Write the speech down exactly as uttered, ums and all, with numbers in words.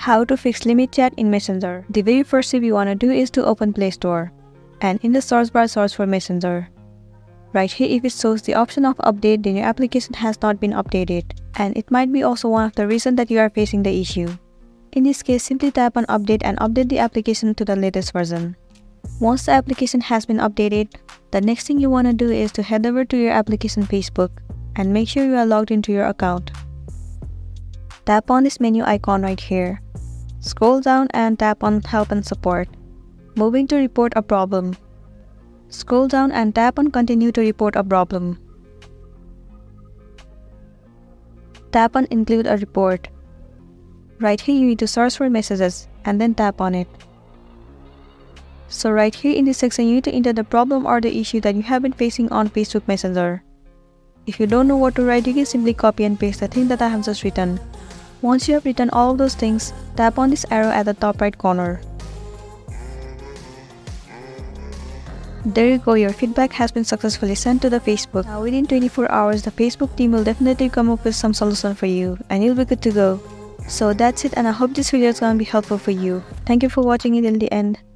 How to fix limit chat in Messenger. The very first thing you want to do is to open Play Store and in the search bar search for Messenger. Right here, if it shows the option of update, then your application has not been updated and it might be also one of the reasons that you are facing the issue. In this case, simply tap on update and update the application to the latest version. Once the application has been updated, the next thing you want to do is to head over to your application Facebook and make sure you are logged into your account. Tap on this menu icon right here. Scroll down and tap on Help and Support. Moving to Report a Problem. Scroll down and tap on Continue to report a problem. Tap on Include a Report. Right here you need to search for messages and then tap on it. So right here in this section you need to enter the problem or the issue that you have been facing on Facebook Messenger. If you don't know what to write, you can simply copy and paste the thing that I have just written. Once you have written all of those things, tap on this arrow at the top right corner. There you go, your feedback has been successfully sent to the Facebook. Now within twenty-four hours, the Facebook team will definitely come up with some solution for you and you'll be good to go. So that's it, and I hope this video is going to be helpful for you. Thank you for watching it till the end.